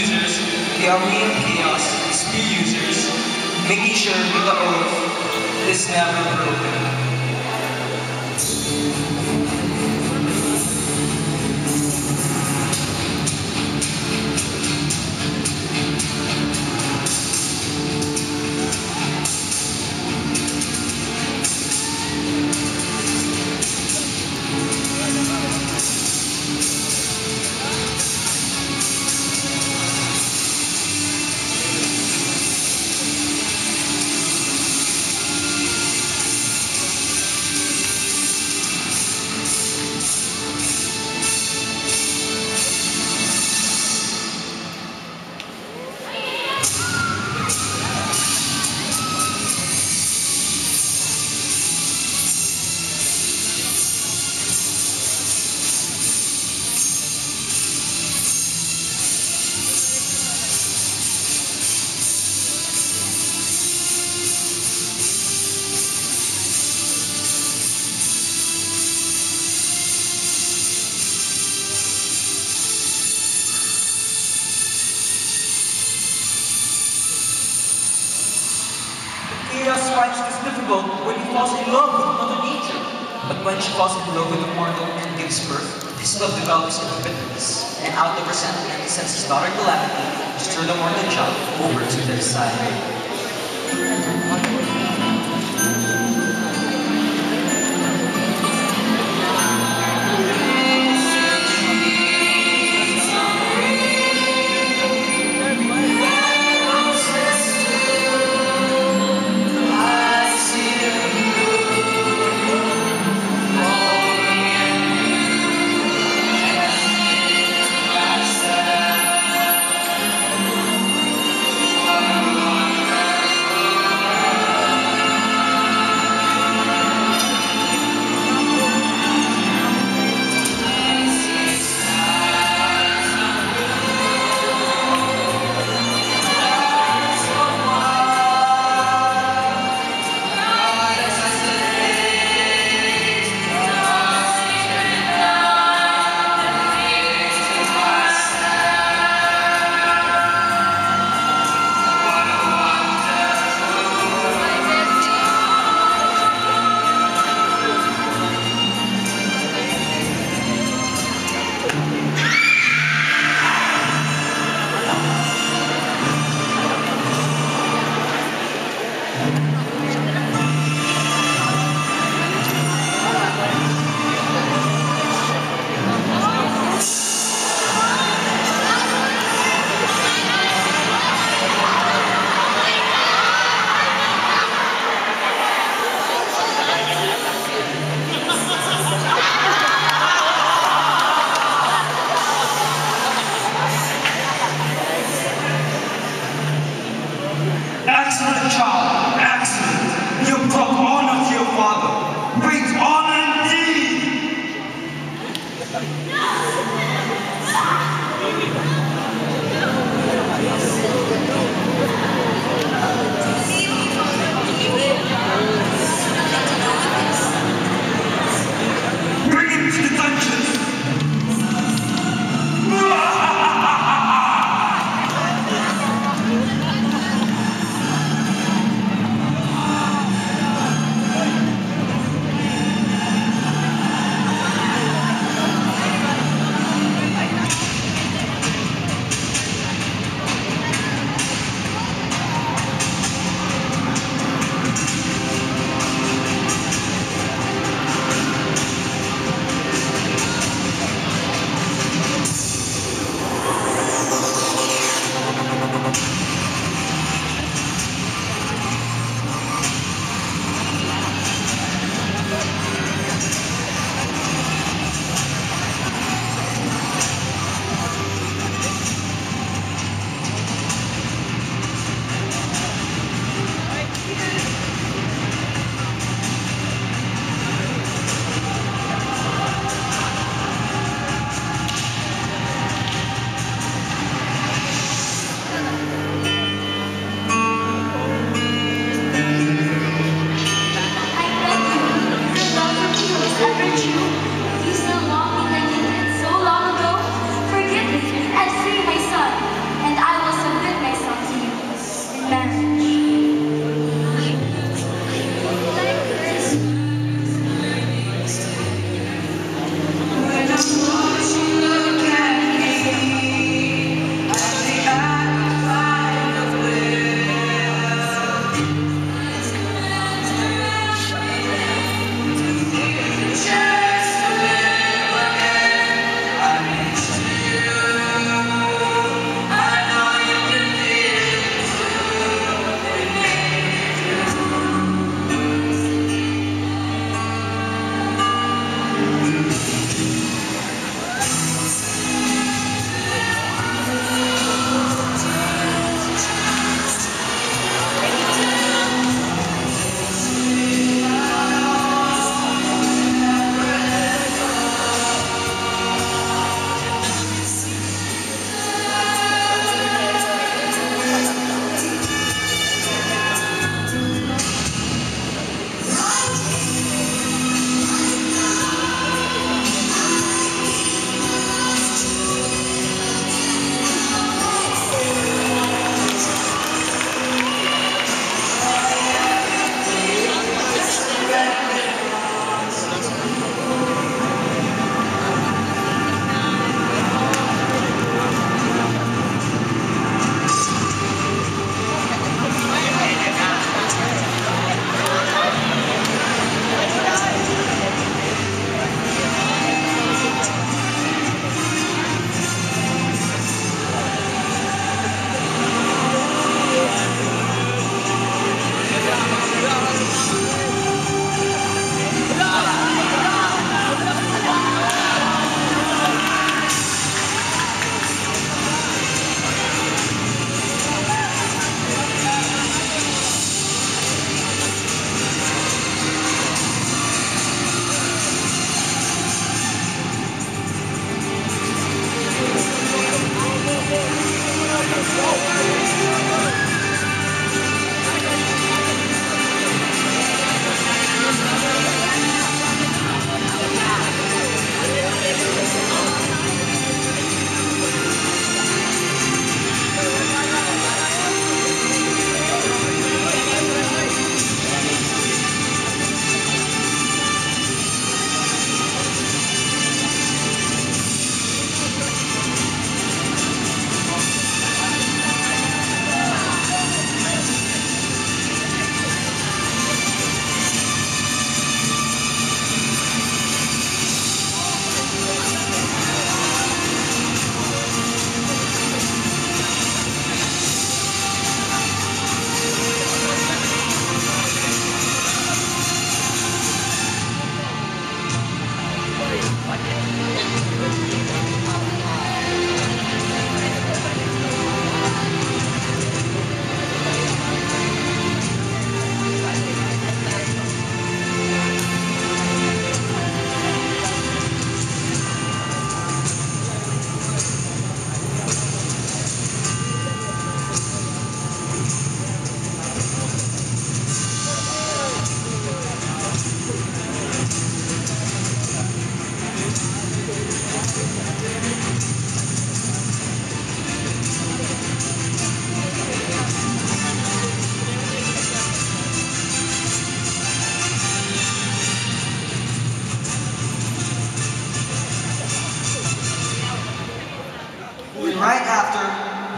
users, they are main chaos, speed users, making sure that the earth is never broken. Chaos finds this difficult when he falls in love with Mother Nature. But when she falls in love with the mortal and gives birth, this love develops into bitterness. And out of resentment, he sends his daughter Calamity to turn the mortal child over to their side.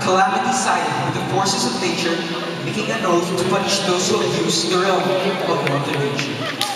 calamity sided with the forces of nature, making an oath to punish those who abuse the realm of Mother Nature.